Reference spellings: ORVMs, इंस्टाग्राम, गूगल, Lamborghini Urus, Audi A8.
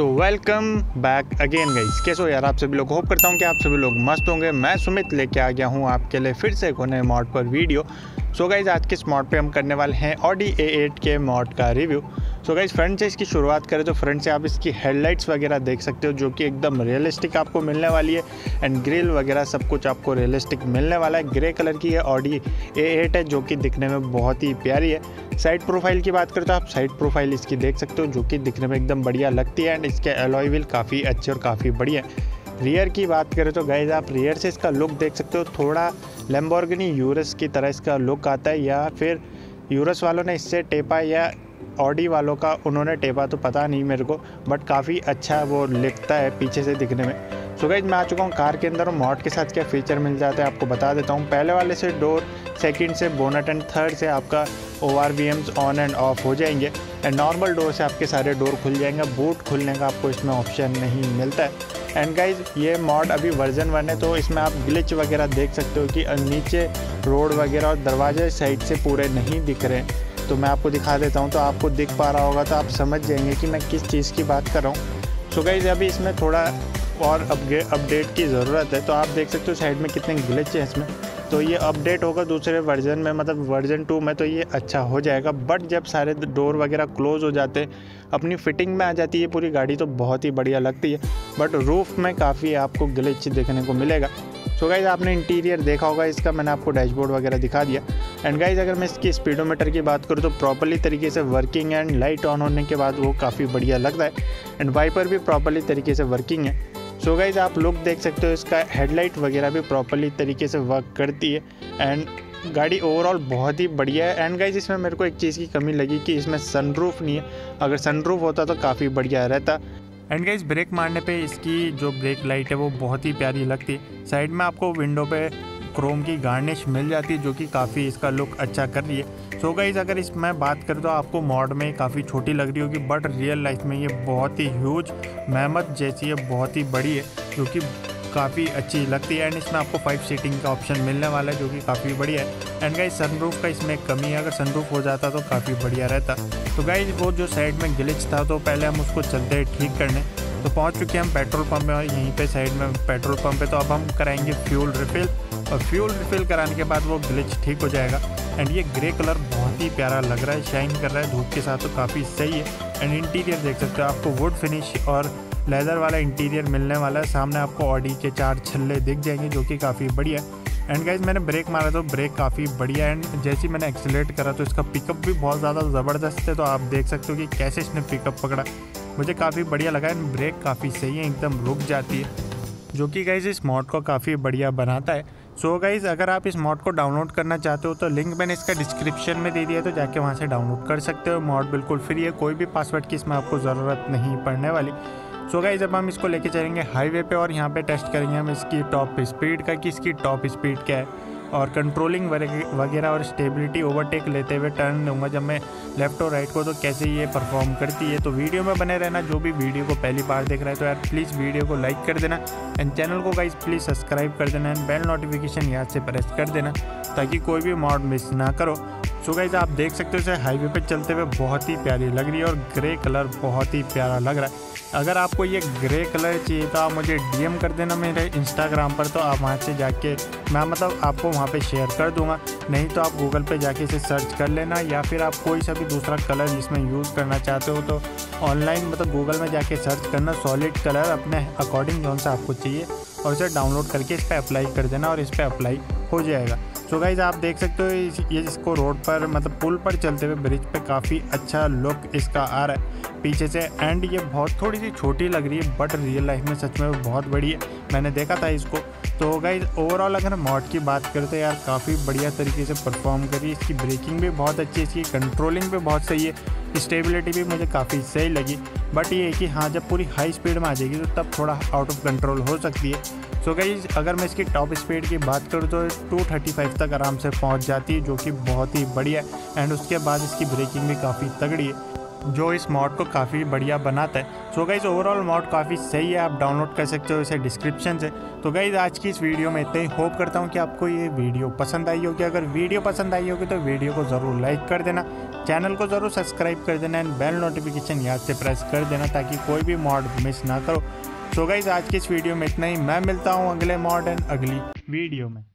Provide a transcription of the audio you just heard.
सो welcome back again guys, कैसे हो यार आप सभी लोग। होप करता हूँ कि आप सभी लोग मस्त होंगे। मैं सुमित लेके आ गया हूँ आपके लिए फिर से एक नए मॉड पर वीडियो। सो गाइस, आज के इस मॉड पे हम करने वाले हैं ऑडी A8 के मॉड का रिव्यू। सो गाइस, फ्रंट से इसकी शुरुआत करें तो फ्रंट से आप इसकी हेडलाइट्स वगैरह देख सकते हो, जो कि एकदम रियलिस्टिक आपको मिलने वाली है। एंड ग्रिल वगैरह सब कुछ आपको रियलिस्टिक मिलने वाला है। ग्रे कलर की ये ऑडी A8 है, जो कि दिखने में बहुत ही प्यारी है। साइड प्रोफाइल की बात करें तो आप साइड प्रोफाइल इसकी देख सकते हो, जो कि दिखने में एकदम बढ़िया लगती है। एंड इसके एलॉय व्हील काफ़ी अच्छे और काफ़ी बढ़िया है। रियर की बात करें तो गाइस, आप रियर से इसका लुक देख सकते हो, थोड़ा Lamborghini Urus की तरह इसका लुक आता है, या फिर यूरस वालों ने इससे टेपा या ऑडी वालों का उन्होंने टेपा तो पता नहीं मेरे को, बट काफ़ी अच्छा वो लगता है पीछे से दिखने में। सो गाइस, मैं आ चुका हूँ कार के अंदर और मॉड के साथ क्या फीचर मिल जाते हैं आपको बता देता हूँ। पहले वाले से डोर, सेकंड से बोनट एंड थर्ड से आपका ORVMs ऑन एंड ऑफ हो जाएंगे। एंड नॉर्मल डोर से आपके सारे डोर खुल जाएंगे, बूट खुलने का आपको इसमें ऑप्शन नहीं मिलता है। एंड गाइज, ये मॉड अभी वर्जन 1 है, तो इसमें आप ग्लिच वगैरह देख सकते हो कि नीचे रोड वगैरह और दरवाजे साइड से पूरे नहीं दिख रहे हैं। तो मैं आपको दिखा देता हूं, तो आपको दिख पा रहा होगा तो आप समझ जाएंगे कि मैं किस चीज़ की बात कर रहा हूं। सो गाइज, अभी इसमें थोड़ा और अपडेट की ज़रूरत है। तो आप देख सकते हो साइड में कितने ग्लिच हैं इसमें, तो ये अपडेट होगा दूसरे वर्जन में, मतलब वर्जन 2 में, तो ये अच्छा हो जाएगा। बट जब सारे डोर वगैरह क्लोज हो जाते, अपनी फिटिंग में आ जाती है पूरी गाड़ी, तो बहुत ही बढ़िया लगती है। बट रूफ़ में काफ़ी आपको ग्लिच देखने को मिलेगा। सो गाइज़, आपने इंटीरियर देखा होगा इसका, मैंने आपको डैशबोर्ड वगैरह दिखा दिया। एंड गाइज, अगर मैं इसकी स्पीडोमीटर की बात करूँ तो प्रॉपर्ली तरीके से वर्किंग एंड लाइट ऑन होने के बाद वो काफ़ी बढ़िया लगता है। एंड वाइपर भी प्रॉपर्ली तरीके से वर्किंग है। सो गाइज, आप लुक देख सकते हो, इसका हेडलाइट वगैरह भी प्रॉपर्ली तरीके से वर्क करती है। एंड गाड़ी ओवरऑल बहुत ही बढ़िया है। एंड गाइज, इसमें मेरे को एक चीज़ की कमी लगी कि इसमें सनरूफ नहीं है, अगर सनरूफ होता तो काफ़ी बढ़िया रहता। एंड गाइज, ब्रेक मारने पे इसकी जो ब्रेक लाइट है वो बहुत ही प्यारी लगती है। साइड में आपको विंडो पे क्रोम की गार्निश मिल जाती है, जो कि काफ़ी इसका लुक अच्छा कर रही है। सो गाइज, अगर इस मैं बात करूँ तो आपको मॉड में काफ़ी छोटी लग रही होगी, बट रियल लाइफ में ये बहुत ही ह्यूज मेहमत जैसी है, बहुत ही बड़ी है, जो कि काफ़ी अच्छी लगती है। एंड इसमें आपको 5 सीटिंग का ऑप्शन मिलने वाला है, जो कि काफ़ी बढ़िया है। एंड गाइज, सनरूफ का इसमें कमी है, अगर सनरूफ हो जाता तो काफ़ी बढ़िया रहता। तो गाइज, वो जो साइड में ग्लिच था, तो पहले हम उसको चलते हैं ठीक करने। तो पहुंच चुके हैं हम पेट्रोल पम्प में, और यहीं पे साइड में पेट्रोल पम्प है, तो अब हम कराएंगे फ्यूल रिफिल, और फ्यूल रिफिल कराने के बाद वो ग्लिच ठीक हो जाएगा। एंड ये ग्रे कलर बहुत ही प्यारा लग रहा है, शाइन कर रहा है धूप के साथ, तो काफ़ी सही है। एंड इंटीरियर देख सकते हो, आपको वुड फिनिश और लेदर वाला इंटीरियर मिलने वाला है। सामने आपको ऑडी के 4 छल्ले दिख जाएंगे, जो कि काफ़ी बढ़िया है। एंड गाइज, मैंने ब्रेक मारा तो ब्रेक काफ़ी बढ़िया। एंड जैसे मैंने एक्सीलरेट करा तो इसका पिकअप भी बहुत ज़्यादा ज़बरदस्त है, तो आप देख सकते हो कि कैसे इसने पिकअप पकड़ा, मुझे काफ़ी बढ़िया लगा। एंड ब्रेक काफ़ी सही है, एकदम रुक जाती है, जो कि गाइज इस मॉड को काफ़ी बढ़िया बनाता है। सो गाइज, अगर आप इस मॉड को डाउनलोड करना चाहते हो तो लिंक मैंने इसका डिस्क्रिप्शन में दे दिया है, तो जाके वहाँ से डाउनलोड कर सकते हो। मॉड बिल्कुल फ्री है, कोई भी पासवर्ड की इसमें आपको ज़रूरत नहीं पड़ने वाली। सो गाइज, अब हम इसको लेके चलेंगे हाईवे पे, और यहाँ पे टेस्ट करेंगे हम इसकी टॉप स्पीड का, कि इसकी टॉप स्पीड क्या है, और कंट्रोलिंग वगैरह और स्टेबिलिटी, ओवरटेक लेते हुए टर्न लूँगा जब मैं लेफ्ट और राइट को, तो कैसे ये परफॉर्म करती है। तो वीडियो में बने रहना। जो भी वीडियो को पहली बार देख रहा है तो यार प्लीज़ वीडियो को लाइक कर देना, एंड चैनल को गाइज प्लीज़ सब्सक्राइब कर देना, एंड बेल नोटिफिकेशन याद से प्रेस कर देना, ताकि कोई भी मॉड मिस ना करो। सो गाइज, आप देख सकते हो इसे हाईवे पे चलते हुए बहुत ही प्यारी लग रही है, और ग्रे कलर बहुत ही प्यारा लग रहा है। अगर आपको ये ग्रे कलर चाहिए तो आप मुझे DM कर देना मेरे इंस्टाग्राम पर, तो आप वहाँ से जाके मैं मतलब आपको वहाँ पे शेयर कर दूँगा। नहीं तो आप गूगल पे जाके इसे सर्च कर लेना, या फिर आप कोई सा भी दूसरा कलर जिसमें यूज़ करना चाहते हो तो ऑनलाइन मतलब गूगल में जाके सर्च करना, सॉलिड कलर अपने अकॉर्डिंग कौन सा आपको चाहिए, और उसे डाउनलोड करके इस पर अप्लाई कर देना, और इस पर अप्लाई हो जाएगा। सो गाइज, आप देख सकते हो ये इसको रोड पर मतलब पुल पर चलते हुए ब्रिज पे काफ़ी अच्छा लुक इसका आ रहा है पीछे से। एंड ये बहुत थोड़ी सी छोटी लग रही है, बट रियल लाइफ में सच में बहुत बड़ी है, मैंने देखा था इसको। तो गाइज, ओवरऑल अगर मॉड की बात करते हैं यार, काफ़ी बढ़िया तरीके से परफॉर्म करी। इसकी ब्रेकिंग भी बहुत अच्छी है, इसकी कंट्रोलिंग भी बहुत सही है, स्टेबिलिटी भी मुझे काफ़ी सही लगी। बट ये है कि हाँ, जब पूरी हाई स्पीड में आ जाएगी तो तब थोड़ा आउट ऑफ कंट्रोल हो सकती है। सो गाइज, अगर मैं इसकी टॉप स्पीड की बात करूँ तो 235 तक आराम से पहुंच जाती है, जो कि बहुत ही बढ़िया है। एंड उसके बाद इसकी ब्रेकिंग भी काफ़ी तगड़ी है। जो इस मॉड को काफ़ी बढ़िया बनाता है। सो गाइज ओवरऑल मॉड काफ़ी सही है, आप डाउनलोड कर सकते हो इसे डिस्क्रिप्शन से। तो गाइज आज की इस वीडियो में इतना ही, होप करता हूँ कि आपको ये वीडियो पसंद आई होगी। अगर वीडियो पसंद आई होगी तो वीडियो को ज़रूर लाइक कर देना, चैनल को ज़रूर सब्सक्राइब कर देना एंड बेल नोटिफिकेशन याद से प्रेस कर देना ताकि कोई भी मॉड मिस ना करो। सो गाइज आज की इस वीडियो में इतना ही, मैं मिलता हूँ अगले मॉड एंड अगली वीडियो में।